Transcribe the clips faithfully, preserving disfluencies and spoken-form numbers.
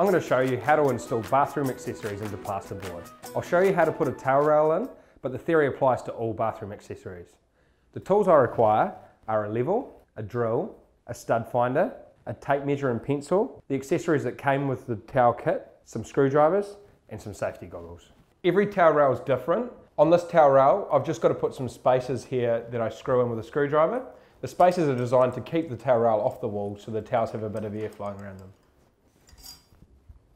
I'm going to show you how to install bathroom accessories into plasterboard. I'll show you how to put a towel rail in, but the theory applies to all bathroom accessories. The tools I require are a level, a drill, a stud finder, a tape measure and pencil, the accessories that came with the towel kit, some screwdrivers, and some safety goggles. Every towel rail is different. On this towel rail, I've just got to put some spacers here that I screw in with a screwdriver. The spacers are designed to keep the towel rail off the wall so the towels have a bit of air flowing around them.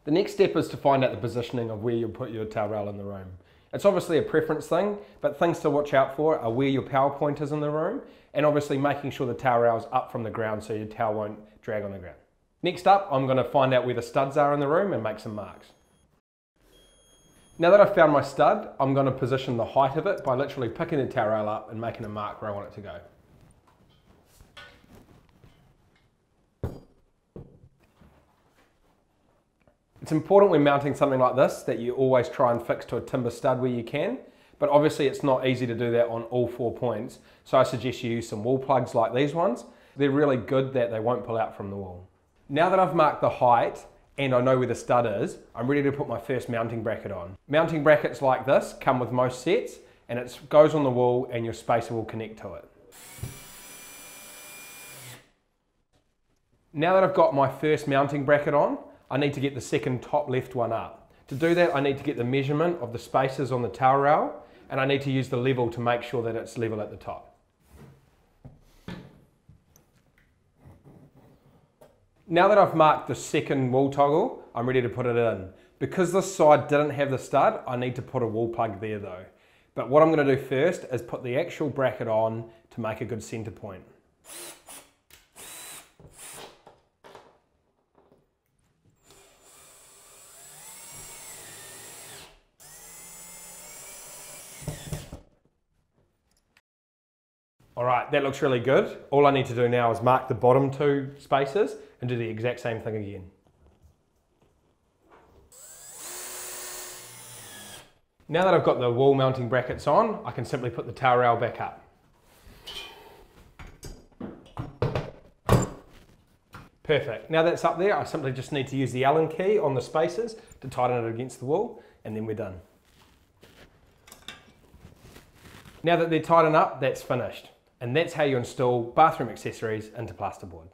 The next step is to find out the positioning of where you'll put your towel rail in the room. It's obviously a preference thing, but things to watch out for are where your power point is in the room, and obviously making sure the towel rail is up from the ground so your towel won't drag on the ground. Next up, I'm going to find out where the studs are in the room and make some marks. Now that I've found my stud, I'm going to position the height of it by literally picking the towel rail up and making a mark where I want it to go. It's important when mounting something like this that you always try and fix to a timber stud where you can, but obviously it's not easy to do that on all four points, so I suggest you use some wall plugs like these ones. They're really good that they won't pull out from the wall. Now that I've marked the height and I know where the stud is, I'm ready to put my first mounting bracket on. Mounting brackets like this come with most sets, and it goes on the wall and your spacer will connect to it. Now that I've got my first mounting bracket on, I need to get the second top left one up. To do that, I need to get the measurement of the spacers on the towel rail, and I need to use the level to make sure that it's level at the top. Now that I've marked the second wall toggle, I'm ready to put it in. Because this side didn't have the stud, I need to put a wall plug there though. But what I'm going to do first is put the actual bracket on to make a good center point. Alright, that looks really good. All I need to do now is mark the bottom two spaces and do the exact same thing again. Now that I've got the wall mounting brackets on, I can simply put the towel rail back up. Perfect. Now that's up there, I simply just need to use the Allen key on the spacers to tighten it against the wall, and then we're done. Now that they're tightened up, that's finished. And that's how you install bathroom accessories into plasterboard.